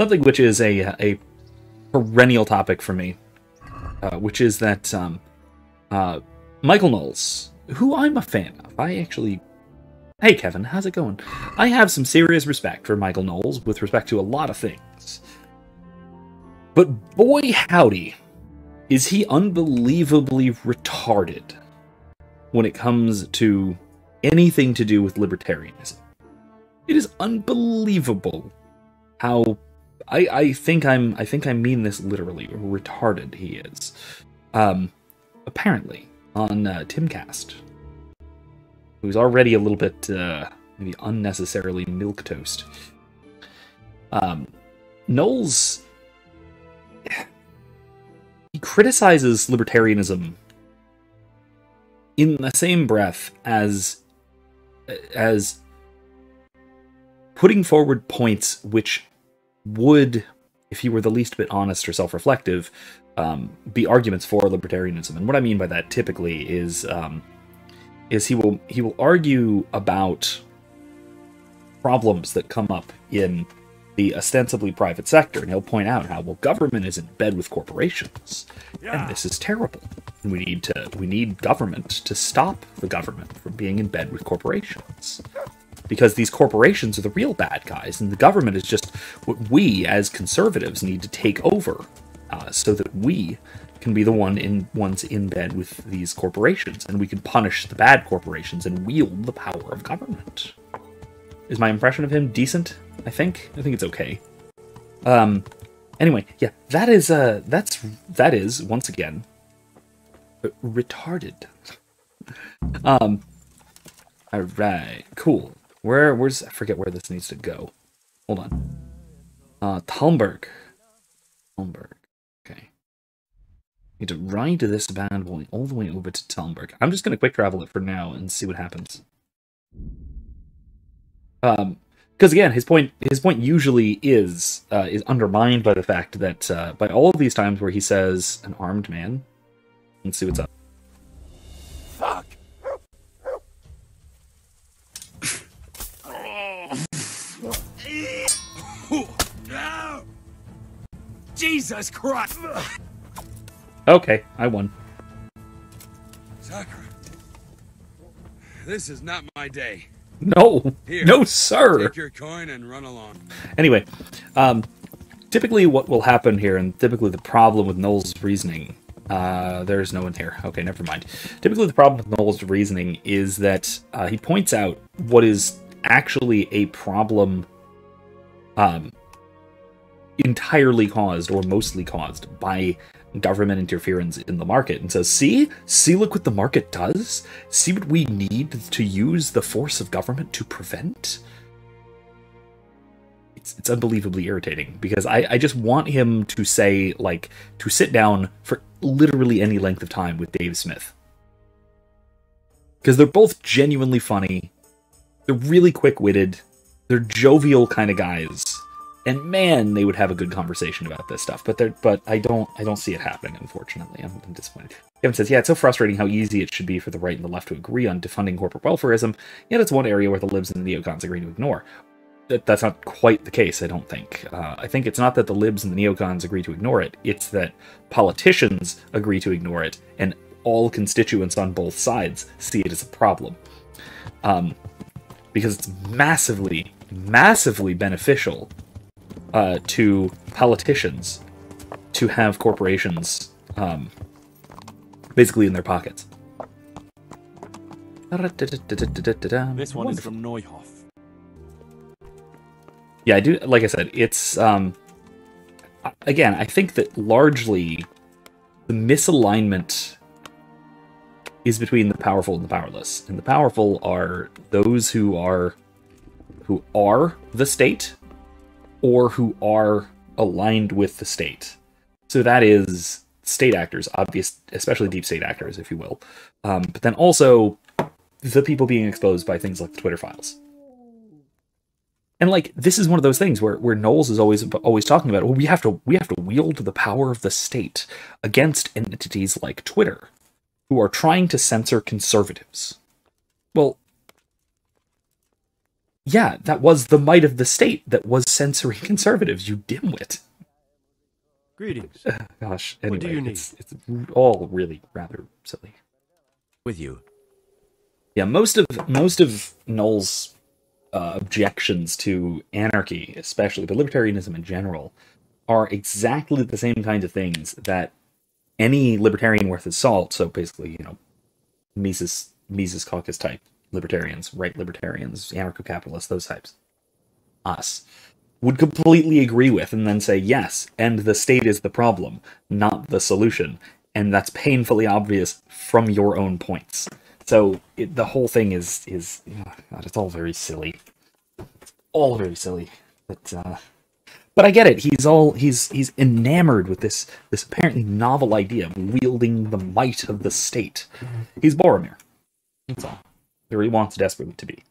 something which is a perennial topic for me, which is that Michael Knowles, who I'm a fan of, Hey Kevin, how's it going? I have some serious respect for Michael Knowles with respect to a lot of things. But boy howdy, is he unbelievably retarded when it comes to anything to do with libertarianism. It is unbelievable how I mean this literally, retarded he is. Apparently on TimCast, who's already a little bit maybe unnecessarily milquetoast. Knowles, he criticizes libertarianism in the same breath as putting forward points which would, if you were the least bit honest or self-reflective, be arguments for libertarianism. And what I mean by that typically is he will argue about problems that come up in the ostensibly private sector, and he'll point out how, well, government is in bed with corporations, and this is terrible. And we need government to stop the government from being in bed with corporations, because these corporations are the real bad guys, and the government is just what we as conservatives need to take over, so that we can be the ones in bed with these corporations, and we can punish the bad corporations and wield the power of government. Is my impression of him decent? I think it's okay. Anyway, yeah, that is once again retarded. All right, cool. Where's I forget where this needs to go. Hold on. Talmberg. Need to ride this bad boy all the way over to Talmberg. I'm just going to quick travel it for now and see what happens. Because again, his point usually is undermined by the fact that by all of these times where he says an armed man. Let's see what's up. Fuck. No. Jesus Christ. Okay, I won. Sakura, this is not my day. No, here, no, sir. Take your coin and run along. Anyway, typically what will happen here, and typically the problem with Knowles' reasoning, there's no one here. Okay, never mind. Typically the problem with Knowles' reasoning is that he points out what is actually a problem entirely caused or mostly caused by government interference in the market, and says, see, look what the market does. See what we need to use the force of government to prevent. It's unbelievably irritating, because I just want him to say, like, to sit down for literally any length of time with Dave Smith, because they're both genuinely funny. They're really quick-witted. They're jovial kind of guys. And man, they would have a good conversation about this stuff, but I don't see it happening, unfortunately. I'm disappointed. Kevin says, yeah, it's so frustrating how easy it should be for the right and the left to agree on defunding corporate welfareism, yet it's one area where the libs and the neocons agree to ignore. That's not quite the case, I don't think. I think it's not that the libs and the neocons agree to ignore it, it's that politicians agree to ignore it, and all constituents on both sides see it as a problem. Because it's massively, massively beneficial to politicians to have corporations basically in their pockets. This one is from Neuhoff. Yeah, I do. Like I said, it's again, I think that largely the misalignment is between the powerful and the powerless, and the powerful are those who are the state, or who are aligned with the state. So that is state actors, obvious, especially deep state actors, if you will. But then also the people being exposed by things like the Twitter files. And like, this is one of those things where Knowles is always talking about, well, we have to wield the power of the state against entities like Twitter, who are trying to censor conservatives. Well, Yeah, that was the might of the state that was censoring conservatives, you dimwit. Greetings. Gosh, anyway, what do you need? It's all really rather silly. With you. Yeah, most of Knowles' objections to anarchy, especially, but libertarianism in general, are exactly the same kinds of things that any libertarian worth his salt, so basically, you know, Mises caucus type libertarians, right libertarians, anarcho-capitalists, those types, us, would completely agree with and then say, yes, and the state is the problem, not the solution. And that's painfully obvious from your own points. So the whole thing is oh God, it's all very silly. It's all very silly. But I get it. He's enamored with this apparently novel idea of wielding the might of the state. He's Boromir. That's all. Or he wants desperately to be.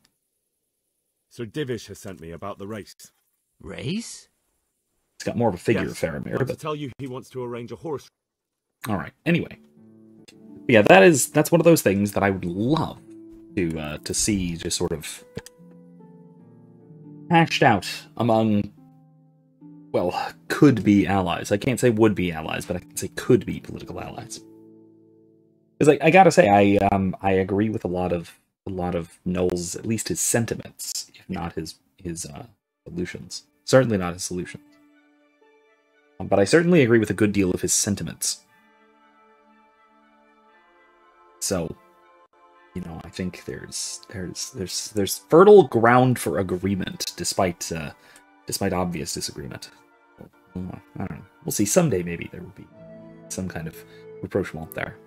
So Divish has sent me about the race. Race? He's got more of a figure of Faramir. But... to tell you, he wants to arrange a horse. All right. Anyway. Yeah, that's one of those things that I would love to see just sort of hashed out among, well, could-be allies. I can't say would-be allies, but I can say could-be political allies. Because I gotta say, I agree with a lot of Knowles, at least his sentiments, if not his solutions. Certainly not his solutions. But I certainly agree with a good deal of his sentiments. So, you know, I think there's fertile ground for agreement, despite obvious disagreement. I don't know. We'll see. Someday, maybe there will be some kind of rapprochement there.